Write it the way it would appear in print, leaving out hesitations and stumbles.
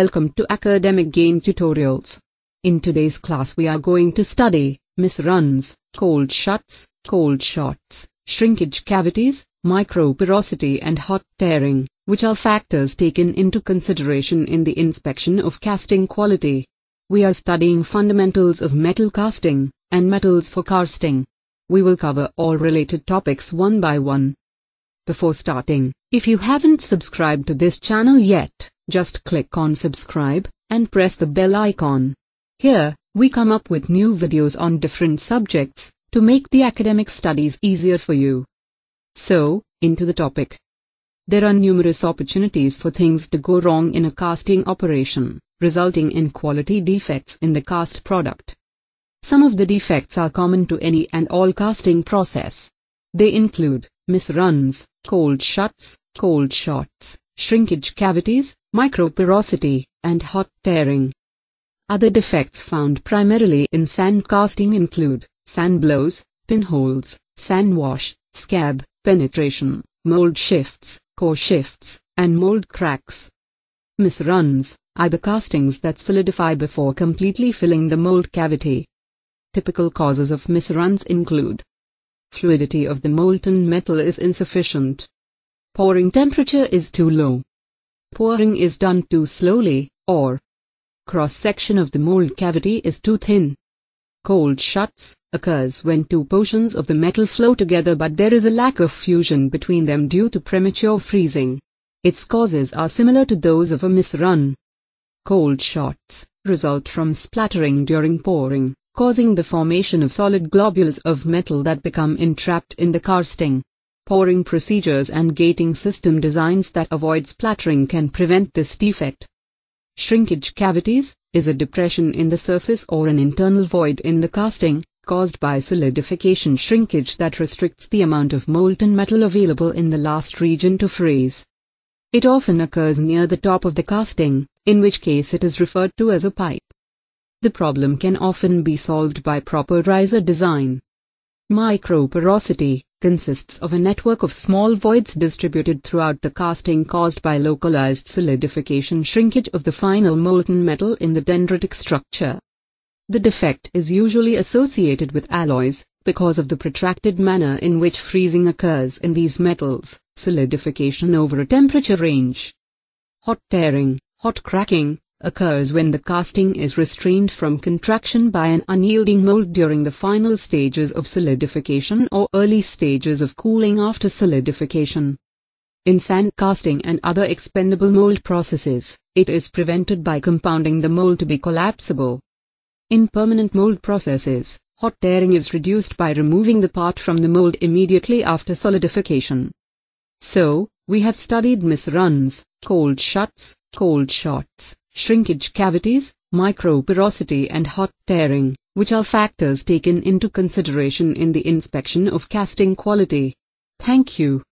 Welcome to Academic Game Tutorials. In today's class we are going to study misruns, cold shuts, cold shots, shrinkage cavities, microporosity and hot tearing, which are factors taken into consideration in the inspection of casting quality. We are studying fundamentals of metal casting and metals for casting. We will cover all related topics one by one. Before starting, if you haven't subscribed to this channel yet, just click on subscribe and press the bell icon. Here, we come up with new videos on different subjects to make the academic studies easier for you. So, into the topic. There are numerous opportunities for things to go wrong in a casting operation, resulting in quality defects in the cast product. Some of the defects are common to any and all casting process. They include misruns, cold shuts, cold shots, shrinkage cavities, microporosity, and hot tearing. Other defects found primarily in sand casting include sand blows, pinholes, sand wash, scab, penetration, mold shifts, core shifts, and mold cracks. Misruns are the castings that solidify before completely filling the mold cavity. Typical causes of misruns include fluidity of the molten metal is insufficient. Pouring temperature is too low. Pouring is done too slowly, or cross-section of the mold cavity is too thin. Cold shuts occurs when two portions of the metal flow together but there is a lack of fusion between them due to premature freezing. Its causes are similar to those of a misrun. Cold shots result from splattering during pouring, causing the formation of solid globules of metal that become entrapped in the casting. Pouring procedures and gating system designs that avoid splattering can prevent this defect. Shrinkage cavities is a depression in the surface or an internal void in the casting, caused by solidification shrinkage that restricts the amount of molten metal available in the last region to freeze. It often occurs near the top of the casting, in which case it is referred to as a pipe. The problem can often be solved by proper riser design. Microporosity consists of a network of small voids distributed throughout the casting caused by localized solidification shrinkage of the final molten metal in the dendritic structure. The defect is usually associated with alloys, because of the protracted manner in which freezing occurs in these metals, solidification over a temperature range. Hot tearing, hot cracking, occurs when the casting is restrained from contraction by an unyielding mold during the final stages of solidification or early stages of cooling after solidification. In sand casting and other expendable mold processes, it is prevented by compounding the mold to be collapsible. In permanent mold processes, hot tearing is reduced by removing the part from the mold immediately after solidification. So, we have studied misruns, cold shuts, cold shots, shrinkage cavities, microporosity and hot tearing, which are factors taken into consideration in the inspection of casting quality. Thank you.